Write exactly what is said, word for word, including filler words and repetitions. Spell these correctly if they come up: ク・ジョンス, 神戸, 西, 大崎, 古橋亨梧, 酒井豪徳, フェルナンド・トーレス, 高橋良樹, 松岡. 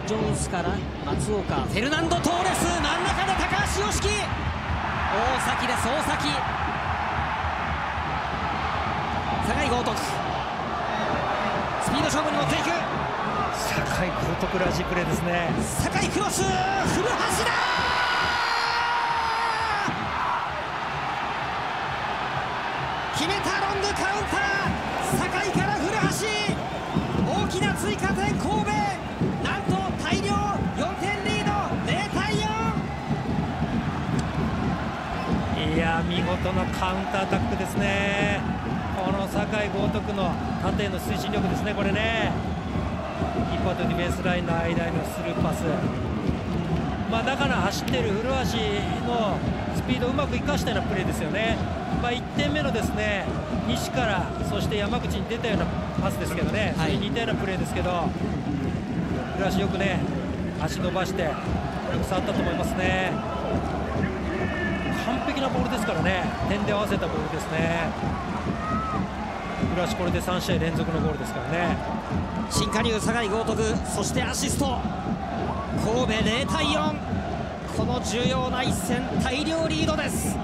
ク・ジョンスから松岡、フェルナンド・トーレス、真ん中で高橋良樹、大崎です、大崎、酒井豪徳、スピード勝負に持っていく、酒井豪徳らしいプレーですね。酒井クロス、古橋だ。決めた、ロングカウンター、酒井から古橋、大きな追加点、神戸、なんと大量よんてんリード、ゼロ対よん。いや、見事なカウンターアタックですね、この酒井豪徳の縦への推進力ですね、これね、キーパーとディフェンスラインの間へのスルーパス、まあ、だから走っている古橋のスピードをうまく生かしたようなプレーですよね。まあいってんめのですね西からそして山口に出たようなパスですけどね、はい、それに似たようなプレーですけど、古橋よくね足伸ばしてよく触ったと思いますね。完璧なボールですからね、点で合わせたボールですね。古橋これでさん試合連続のゴールですからね。新加入酒井豪徳、そしてアシスト、神戸ゼロ対よん、この重要な一戦大量リードです。